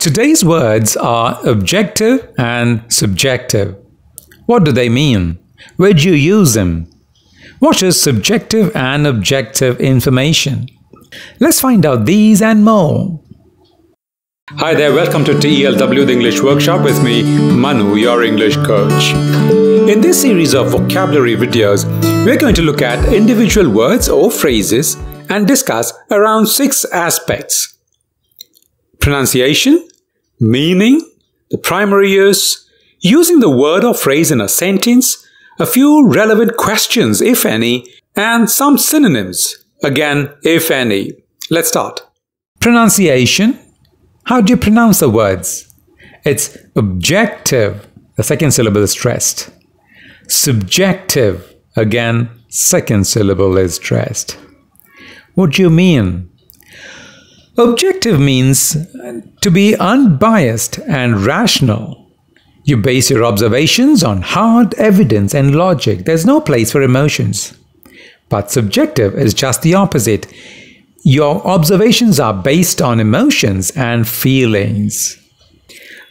Today's words are objective and subjective. What do they mean? Where do you use them? What is subjective and objective information? Let's find out these and more. Hi there, welcome to TELW The English Workshop with me, Manu, your English coach. In this series of vocabulary videos, we're going to look at individual words or phrases and discuss around 6 aspects. Pronunciation, meaning, the primary use, using the word or phrase in a sentence, a few relevant questions, if any, and some synonyms, again, if any. Let's start. Pronunciation. How do you pronounce the words? It's objective. The second syllable is stressed. Subjective. Again, second syllable is stressed. What do you mean? Objective means to be unbiased and rational. You base your observations on hard evidence and logic. There's no place for emotions. But subjective is just the opposite. Your observations are based on emotions and feelings.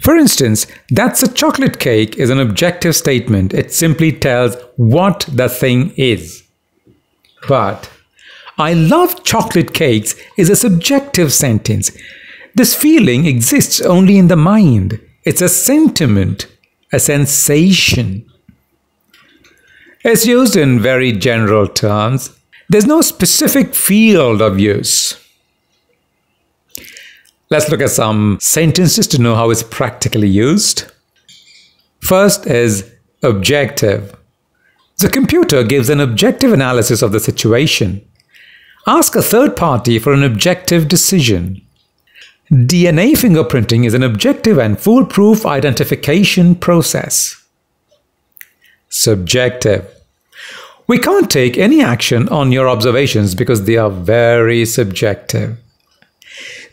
For instance, that's a chocolate cake is an objective statement. It simply tells what the thing is. But I love chocolate cakes is a subjective sentence. This feeling exists only in the mind. It's a sentiment, a sensation. It's used in very general terms. There's no specific field of use. Let's look at some sentences to know how it's practically used. First is objective. The computer gives an objective analysis of the situation. Ask a third party for an objective decision. DNA fingerprinting is an objective and foolproof identification process. Subjective. We can't take any action on your observations because they are very subjective.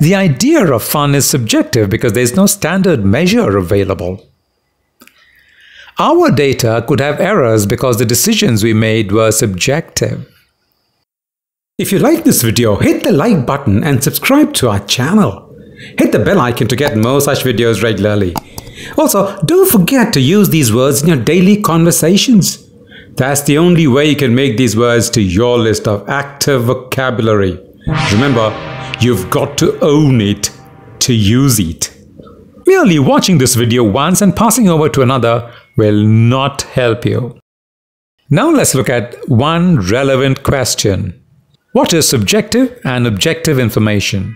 The idea of fun is subjective because there is no standard measure available. Our data could have errors because the decisions we made were subjective. If you like this video, hit the like button and subscribe to our channel. Hit the bell icon to get more such videos regularly. Also, don't forget to use these words in your daily conversations. That's the only way you can make these words to your list of active vocabulary. Remember, you've got to own it to use it. Merely watching this video once and passing over to another will not help you. Now let's look at one relevant question. What is subjective and objective information?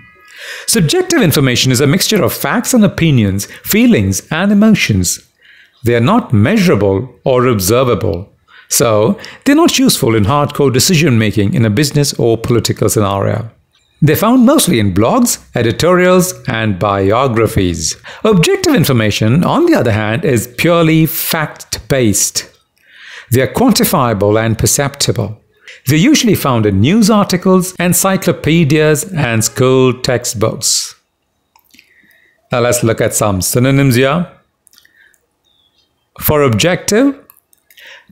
Subjective information is a mixture of facts and opinions, feelings and emotions. They are not measurable or observable. So, they're not useful in hardcore decision-making in a business or political scenario. They're found mostly in blogs, editorials and biographies. Objective information, on the other hand, is purely fact-based. They are quantifiable and perceptible. They're usually found in news articles, encyclopedias, and school textbooks. Now let's look at some synonyms here. For objective,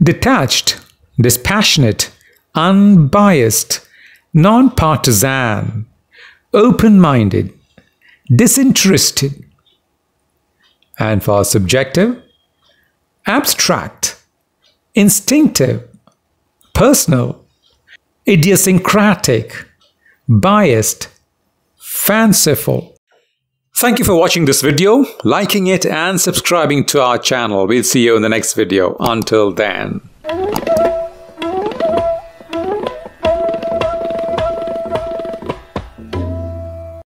detached, dispassionate, unbiased, non-partisan, open-minded, disinterested. And for subjective, abstract, instinctive, personal, idiosyncratic, biased, fanciful. Thank you for watching this video, liking it and subscribing to our channel. We'll see you in the next video. Until then.